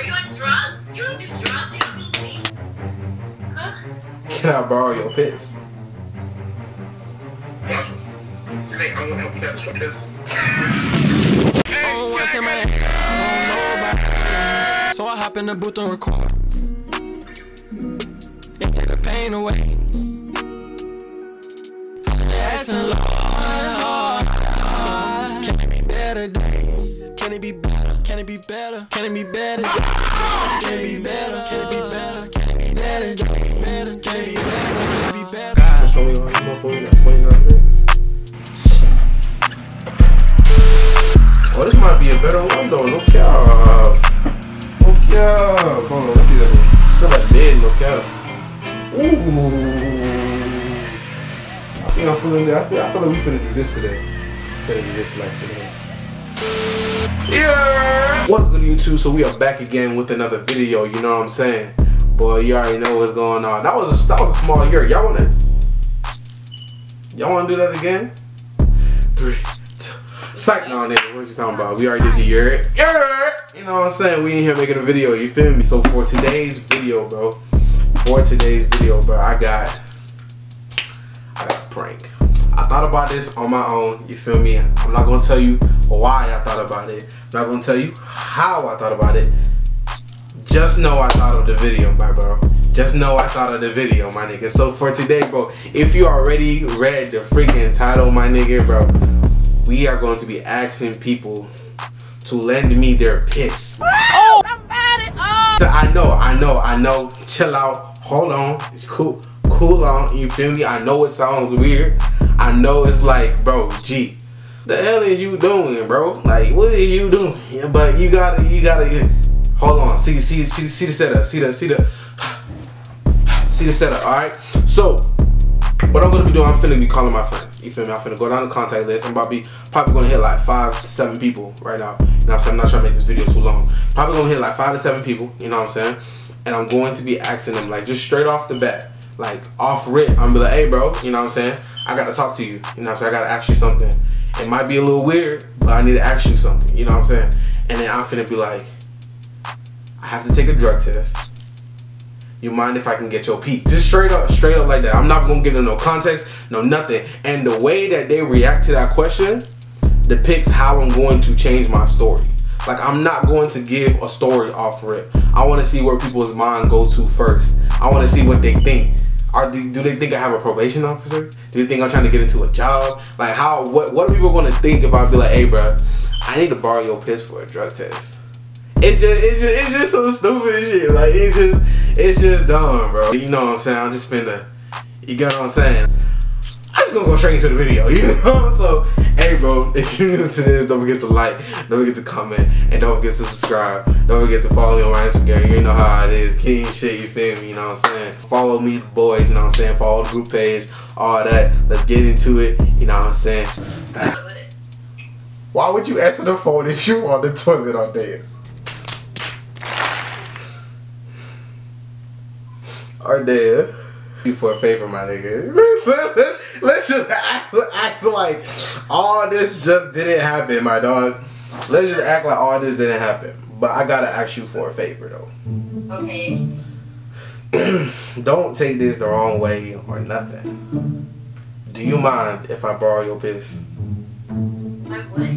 Are you on drugs? You don't do drugs, you don't need me. Huh? Can I borrow your piss? You think I want to help you piss? Oh, what's in my head? So I hop in the booth and record. It take the pain away. Can it be better? Can it be better? Can it be better? Can it be better? Can it be better? Can it be better? Can it be better? Can it be better? Can it be better? Can it be better? Oh, this might be a better one though. No cap. No cap. Hold on, let's see that one. Still like dead. No cap. Ooh. I think I'm feeling that. I feel like we finna do this today. Finna do this like today. Yeah! What's good, YouTube? So we are back again with another video, you know what I'm saying? Boy, you already know what's going on. That was a small year. Y'all wanna do that again? 3, 2, psych, no nigga, what you talking about? We already did the year. Yeah! You know what I'm saying? We in here making a video, you feel me? So for today's video, bro. I got prank. I thought about this on my own, you feel me? I'm not gonna tell you why I thought about it. I'm not gonna tell you how I thought about it. Just know I thought of the video, my bro. Just know I thought of the video, my nigga. So for today, bro, if you already read the freaking title, my nigga, bro, we are going to be asking people to lend me their piss. Oh, so I know. Chill out. Hold on. It's cool. Cool on, you feel me? I know it sounds weird. I know it's like, bro, G, the hell is you doing, bro? Like, what are you doing? Yeah, but you gotta, hold on. See the setup. See the setup. All right. So, what I'm gonna be doing? I'm finna be calling my friends. You feel me? I'm finna go down the contact list. I'm about to be probably gonna hit like 5 to 7 people right now. You know what I'm saying? I'm not trying to make this video too long. Probably gonna hit like 5 to 7 people. You know what I'm saying? And I'm going to be asking them like just straight off the bat. Like off rip, I'm be like, hey bro, you know what I'm saying? I gotta talk to you, you know what I'm saying? I gotta ask you something. It might be a little weird, but I need to ask you something, you know what I'm saying? And then I'm finna be like, I have to take a drug test. You mind if I can get your pee? Just straight up like that. I'm not gonna give them no context, no nothing. And the way that they react to that question depicts how I'm going to change my story. Like, I'm not going to give a story off rip. I wanna see where people's mind go to first. I wanna see what they think. Do they think I have a probation officer? Do they think I'm trying to get into a job? Like, how? What are people gonna think if I be like, hey, bro, I need to borrow your piss for a drug test? It's just some stupid shit. Like, it's just dumb, bro. You know what I'm saying? I'm just finna, you get what I'm saying? I'm just gonna go straight into the video, you know? So, hey, bro, if you're new to this, don't forget to like, don't forget to comment, and don't forget to subscribe. Don't forget to follow me on my Instagram. You know how it is. King shit, you feel me? You know what I'm saying? Follow me, boys, you know what I'm saying? Follow the group page, all that. Let's get into it, you know what I'm saying? Why would you answer the phone if you're on the toilet all day? Or there. You for a favor, my nigga. Let's just act like all this just didn't happen, my dog. Let's just act like all this didn't happen. But I gotta ask you for a favor, though. Okay. Don't take this the wrong way or nothing. Do you mind if I borrow your piss? My what?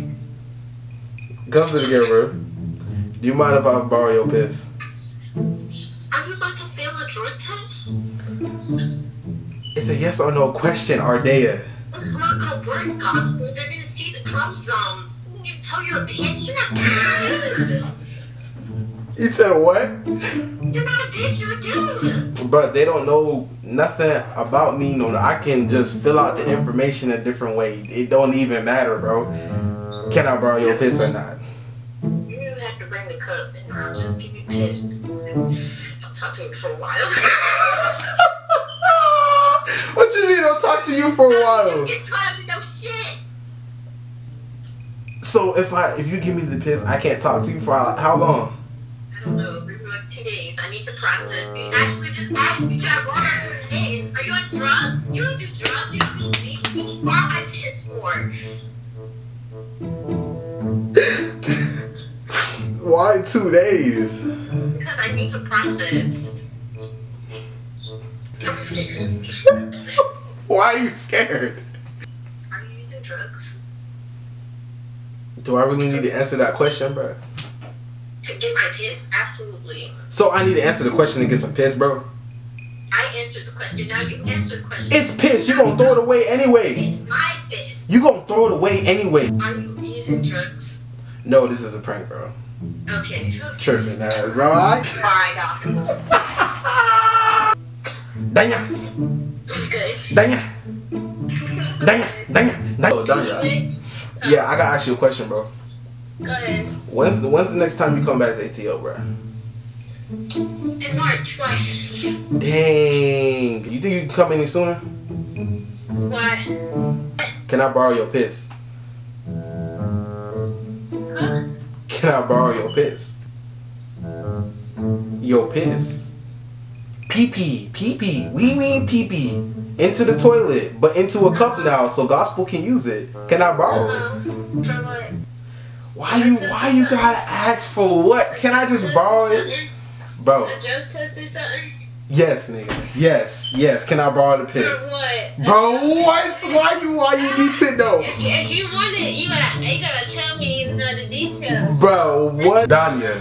Come to the camera. Do you mind if I borrow your piss? Are you about to fail a drug test? It's a yes or no question, Ardea. It's not gonna work, gospel. They're gonna see the chromosomes. You tell your bitch, you're not a dude. You said what? You're not a bitch, you're a dude. But they don't know nothing about me. No, I can just fill out the information a different way. It don't even matter, bro. Can I borrow your piss or not? You have to bring the cup, and I'll just give you piss. Don't talk to me for a while. What you mean I'll talk to you for a while? So if you give me the piss, I can't talk to you for how long? I don't know, maybe like 2 days. I need to process. You actually just asked me to borrow your piss. Are you on drugs? You don't do drugs, you don't need me. You need my piss for. Why 2 days? Because I need to process. Why are you scared? Are you using drugs? Do I really need to answer that question, bro? To get my piss? Absolutely. So I need to answer the question and get some piss, bro? I answered the question. Now you answer the question. It's piss. You're going to throw it away anyway. It's my piss. You're going to throw it away anyway. Are you using drugs? No, this is a prank, bro. Okay. Tripping ass, bro. Alright, Danya. It's good. Danya. Danya. Danya. Danya. Yeah, I got to ask you a question, bro. Go ahead. When's the next time you come back to ATL, bro? In March, why? Dang. You think you can come any sooner? What? Can I borrow your piss? Huh? Can I borrow your piss? Your piss. Pee-pee, pee-pee, wee-wee, pee-pee. Into the toilet, but into a cup now, so gospel can use it. Can I borrow it? For what? Why you gotta ask for what? Can I just borrow it? Bro. A drug test or something? Yes, nigga. Yes, yes. Can I borrow the piss? For what? Bro, what? Why you need to know? If you want it, you gotta tell me the details. Bro, what? Danya.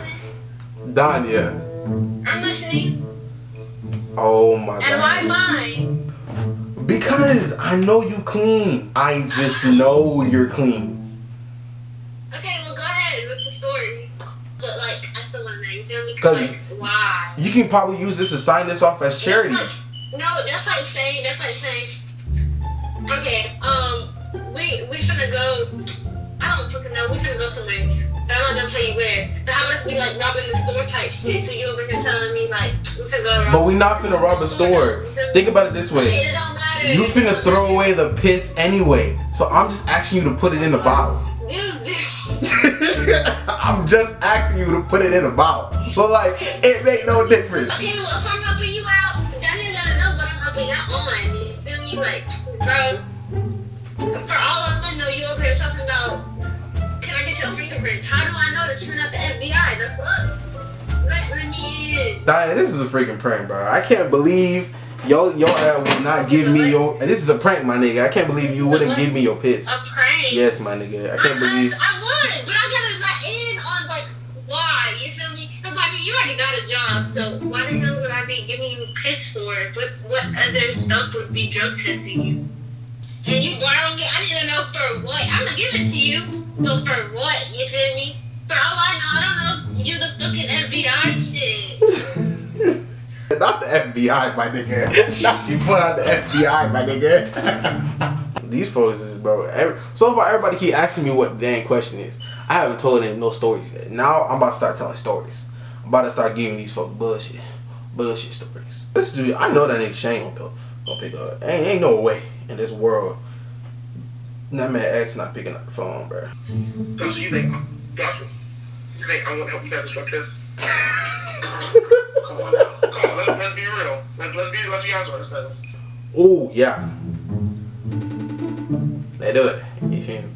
I'm listening. Oh my god. And why mine? Because I know you clean. I just know you're clean. Okay, well go ahead with the story. But like, I still want to know. You feel me? Cause why? You can probably use this to sign this off as charity. That's like saying. Okay, we finna go. I don't fucking know. We finna go somewhere. But I'm not gonna tell you where. But how about we like robbing the store type shit? So you over here telling me like we finna go rob. But we not finna rob a store. Think about it this way. Okay, it don't matter. You finna throw away the piss anyway. So I'm just asking you to put it in the bottle. I'm just asking you to put it in a bottle. So like, it make no difference. Okay, well if I'm helping you out, that ain't gonna know what I'm helping out on. You feel me? Like, bro, for all I know, you over here talking about, can I get your fingerprints? How do I know to turn out the FBI? The fuck? Let me in. Diane, this is a freaking prank, bro. I can't believe your ad would not give me your... This is a prank, my nigga. I can't believe you wouldn't give me your piss. A prank? Yes, my nigga. I can't believe... I would, but I gotta let in on, like, why? You feel me? Because, like, you already got a job, so why the hell would I be giving you piss for? What other stuff would be drug testing you? And you borrowing it? I need to know for what. I'm gonna give it to you, but for what? You feel me? For all I know, I don't know. You're the fucking FBI shit. Not the FBI, my nigga. Not you put out the FBI, my nigga. These folks is, bro. So far, everybody keep asking me what the dang question is. I haven't told them no stories yet. Now, I'm about to start telling stories. I'm about to start giving these folks bullshit stories. This dude, I know that nigga Shane gonna pick up. Ain't no way in this world that man X not picking up the phone, bro. So you think I want to help you guys with drug tests? Come on now. Let's be real. Let's be honest with ourselves. Oh yeah. They do it. You hear me?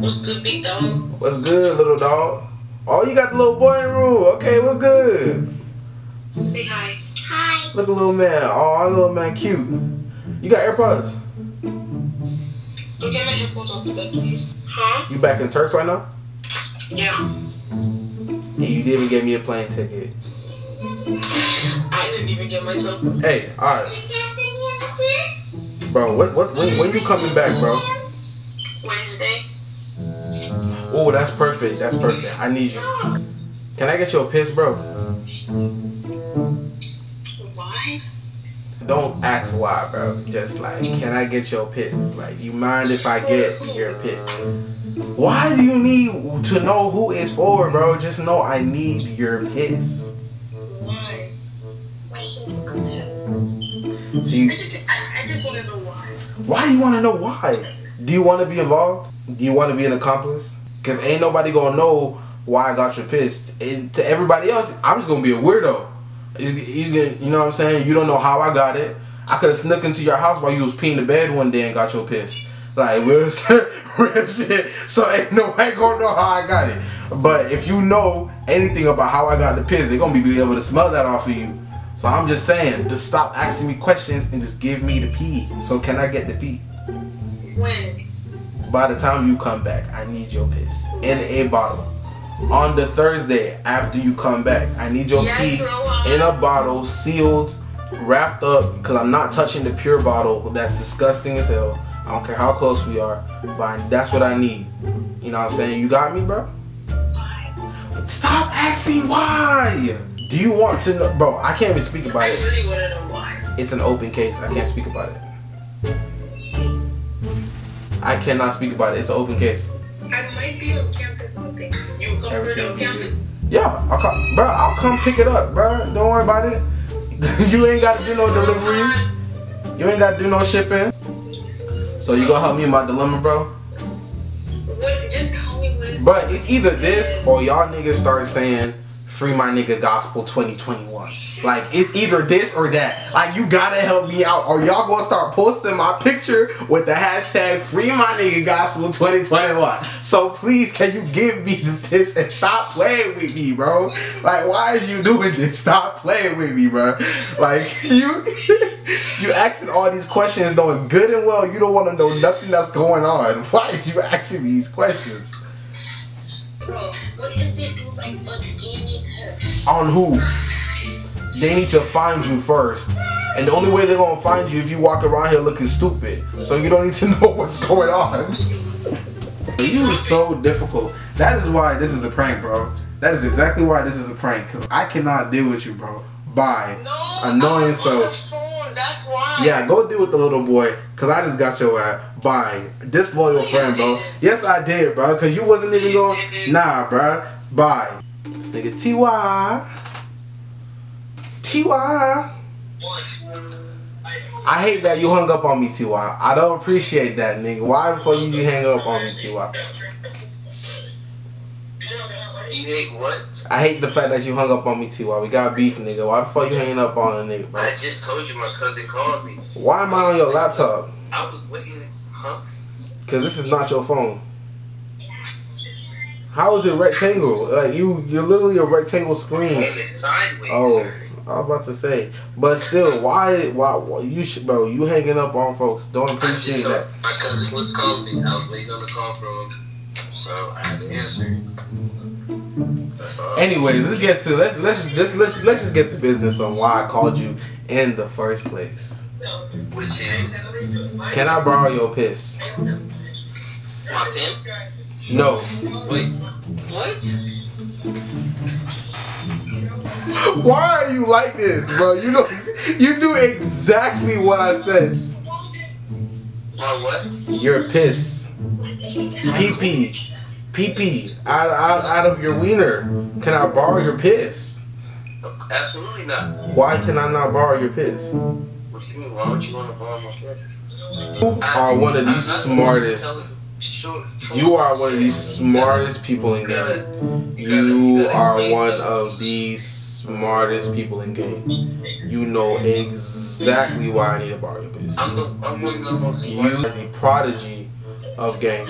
What's good, big dog? What's good, little dog? Oh, you got the little boy in the room. Okay, what's good? Say hi. Hi. Look at little man. Oh, little man, cute. You got AirPods? Go get my AirPods off the bed, please. Huh? You back in Turks right now? Yeah. And you didn't even get me a plane ticket. I didn't even get myself. Hey, alright. Bro, when you coming back, bro? Wednesday. Oh, that's perfect. That's perfect. I need you. Can I get your piss, bro? Why? Don't ask why, bro. Just like, can I get your piss? Like, you mind if I get your piss? Why do you need to know who it's for, bro? Just know I need your piss. So I just want to know why. Why do you want to know why? Do you want to be involved? Do you want to be an accomplice? Because ain't nobody going to know why I got your piss. And to everybody else, I'm just going to be a weirdo. He's gonna, you know what I'm saying? You don't know how I got it. I could have snuck into your house while you was peeing the bed one day and got your piss. Like, real shit. So ain't nobody going to know how I got it. But if you know anything about how I got the piss, they're gonna be able to smell that off of you. So I'm just saying, just stop asking me questions and just give me the pee. So can I get the pee? When? By the time you come back, I need your piss in a bottle. On the Thursday after you come back, I need your pee in a bottle, sealed, wrapped up, because I'm not touching the pure bottle. That's disgusting as hell. I don't care how close we are, but that's what I need. You know what I'm saying? You got me, bro? Why? Stop asking why! Do you want to know? Bro, I can't even speak about it. I really want to know why. It's an open case. I can't speak about it. I cannot speak about it. It's an open case. I might be on campus one day. You come on campus? Yeah. I'll come. Bro, I'll come pick it up, bro. Don't worry about it. You ain't got to do no deliveries. You ain't got to do no shipping. So you gonna help me in my dilemma, bro? What? Just call me when it's... But it's either this or y'all niggas start saying... Free my nigga gospel 2021. Like, it's either this or that. Like, you gotta help me out, or y'all gonna start posting my picture with the hashtag free my nigga gospel 2021. So please, can you give me the piss and stop playing with me, bro? Like, why is you doing this? Stop playing with me, bro. Like, you asking all these questions knowing good and well you don't want to know nothing that's going on. Why is you asking me these questions? Bro, what if they do like a DNA test? On who? They need to find you first. And the only way they're gonna find you if you walk around here looking stupid. So you don't need to know what's going on. You are so difficult. That is why this is a prank, bro. That is exactly why this is a prank. Cause I cannot deal with you, bro. Bye. No, annoying so. That's why. Yeah, go deal with the little boy, cause I just got your ass. Bye. Disloyal friend, bro. Yes, I did, bro, cause you wasn't even going. Nah, bro. Bye. This nigga Ty. I hate that you hung up on me, Ty. I don't appreciate that, nigga. Why the fuck you hang up on me, Ty? You hate what? I hate the fact that you hung up on me, T.Y. We got beef, nigga. Why the fuck you hanging up on a nigga, bro? I just told you my cousin called me. Why am I on your laptop? I was waiting, huh? Because this is not your phone. How is it rectangle? Like, you're literally a rectangle screen. And it's sideways. Oh, I was about to say. But still, why you should, bro, you hanging up on folks. Don't appreciate that. My cousin was calling me. I was waiting on the call from him. So I had to answer. Anyways, let's just get to business on why I called you in the first place. Which is, can I borrow your piss? My pen? No. Wait. What? Why are you like this, bro? You knew exactly what I said. My what? Your piss. Pee-pee. Pee-pee out of your wiener. Can I borrow your piss? Absolutely not. Why can I not borrow your piss? What do you mean? Why would you want to borrow my piss? You are one of the smartest. You are one of the smartest people in game. You are one of the smartest people in game. You know exactly why I need to borrow your piss. I'm one of the most smartest. You are the prodigy of game.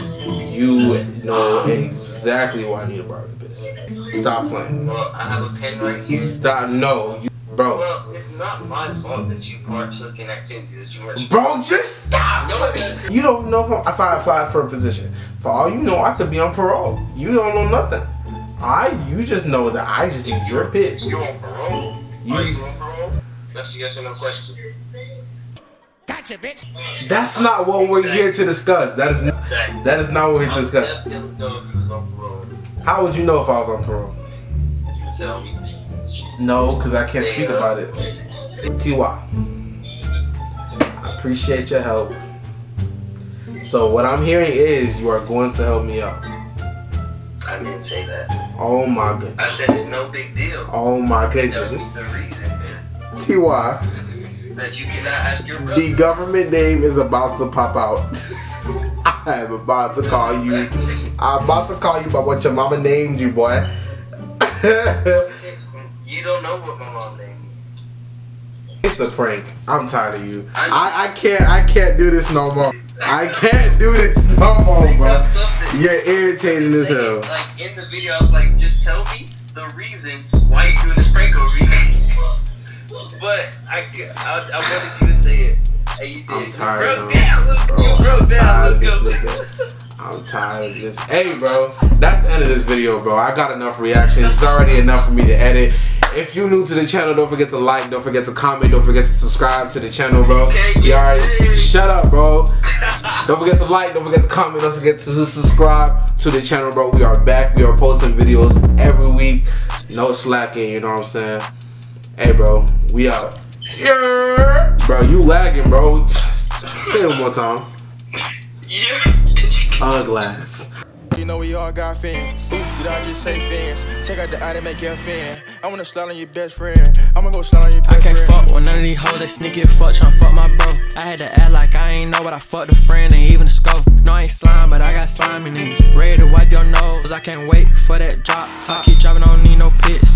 You know exactly why I need to borrow your piss. Stop playing. Well, I have a pen right here. Stop. No, you, bro. Well, it's not my fault that you partook in activities that you were. Bro, just stop. No, you don't know if I applied for a position. For all you know, I could be on parole. You don't know nothing. You just know that I just need your piss. You're on parole. Are you on parole? That's a yes or no question. Bitch. That's not what we're here to discuss. That is not what we're here to discuss. How would you know if I was on parole? You tell me. No, because I can't speak about it. Ty, I appreciate your help. So what I'm hearing is you are going to help me out. I didn't say that. Oh my goodness. I said it's no big deal. Oh my goodness. Ty. That you cannot ask your brother. The government name is about to pop out. I am about to call you. I'm about to call you by what your mama named you, boy. You don't know what my mom named you. It's a prank. I'm tired of you. I can't do this no more. I can't do this no more, bro. You're irritating as hell. Like in the video, I was like, just tell me the reason why you're doing this prank over me. But I wanted you to say it. And you did. I'm tired. Bro, down. I'm tired of this. Hey, bro, that's the end of this video, bro. I got enough reactions. It's already enough for me to edit. If you're new to the channel, don't forget to like, don't forget to comment, don't forget to subscribe to the channel, bro. You already, shut up, bro. Don't forget to like, don't forget to comment, don't forget to subscribe to the channel, bro. We are back. We are posting videos every week. No slacking, you know what I'm saying? Hey, bro, we out. Yeah. Bro, you lagging, bro. Say it one more time. Yeah. Glass. You know we all got fans. Oops, did I just say fans? Take out the eye to make you a fan. I wanna slide on your best friend. I'ma go slide on your best friend. I can't fuck with none of these hoes. They sneak it fuck, tryna fuck my bro. I had to act like I ain't know, but I fucked a friend and even a scope. No, I ain't slime, but I got slime in these. Ready to wipe your nose. I can't wait for that drop top. Keep driving, I don't need no pitch.